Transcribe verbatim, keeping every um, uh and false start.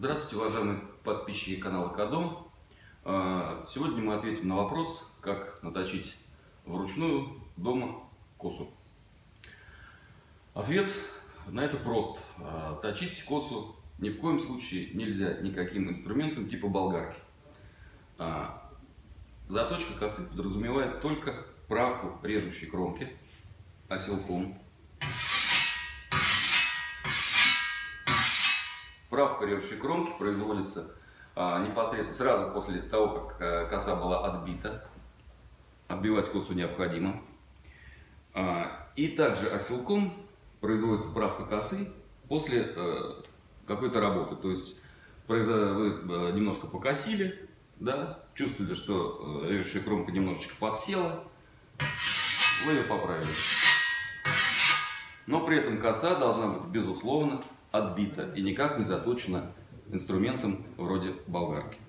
Здравствуйте, уважаемые подписчики канала Кодом. Сегодня мы ответим на вопрос, как наточить вручную дома косу. Ответ на это прост. Точить косу ни в коем случае нельзя никаким инструментом типа болгарки. Заточка косы подразумевает только правку режущей кромки оселком. Правка режущей кромки производится а, непосредственно сразу после того, как а, коса была отбита. Отбивать косу необходимо. А, и также оселком производится правка косы после а, какой-то работы. То есть произ... вы немножко покосили, да? Чувствовали, что режущая кромка немножечко подсела, вы ее поправили. Но при этом коса должна быть, безусловно, отбита и никак не заточена инструментом вроде болгарки.